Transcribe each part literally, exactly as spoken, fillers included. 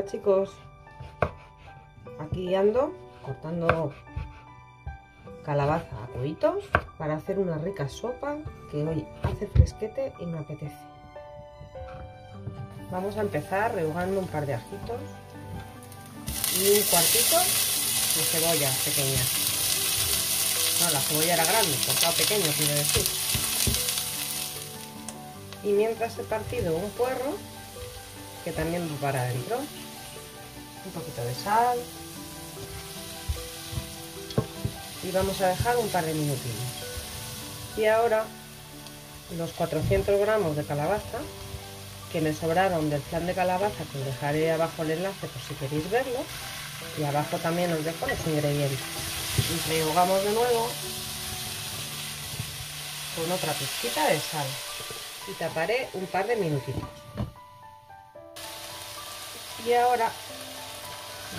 Hola chicos, aquí ando cortando calabaza a cubitos para hacer una rica sopa que hoy hace fresquete y me apetece. Vamos a empezar rehogando un par de ajitos y un cuartito de cebolla pequeña. No, la cebolla era grande, cortado pequeño quiero decir. Y mientras he partido un puerro que también va para adentro, un poquito de sal y vamos a dejar un par de minutitos. Y ahora los cuatrocientos gramos de calabaza que me sobraron del flan de calabaza, que os dejaré abajo el enlace por si queréis verlo, y abajo también os dejo los ingredientes, y rehogamos de nuevo con otra pizquita de sal y taparé un par de minutitos. Y ahora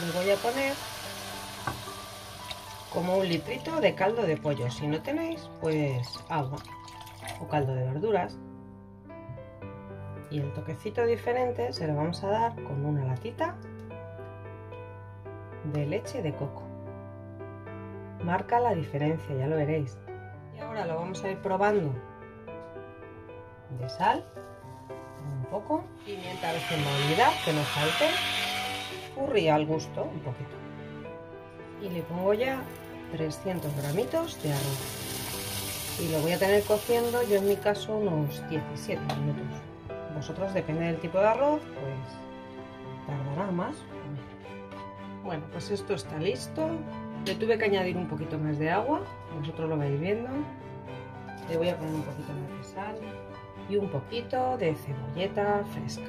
le voy a poner como un litrito de caldo de pollo. Si no tenéis, pues agua o caldo de verduras. Y el toquecito diferente se lo vamos a dar con una latita de leche de coco. Marca la diferencia, ya lo veréis. Y ahora lo vamos a ir probando de sal, un poco, pimienta recién molida, que no salte, curry al gusto, un poquito. Y le pongo ya trescientos gramitos de arroz. Y lo voy a tener cociendo, yo en mi caso, unos diecisiete minutos. Vosotros, depende del tipo de arroz, pues tardará más. Bueno, pues esto está listo. Le tuve que añadir un poquito más de agua, vosotros lo vais viendo. Le voy a poner un poquito más de sal y un poquito de cebolleta fresca.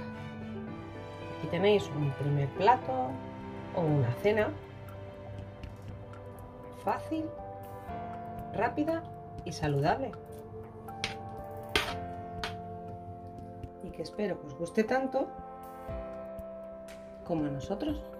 Aquí tenéis un primer plato o una cena fácil, rápida y saludable. Y que espero que os guste tanto como a nosotros.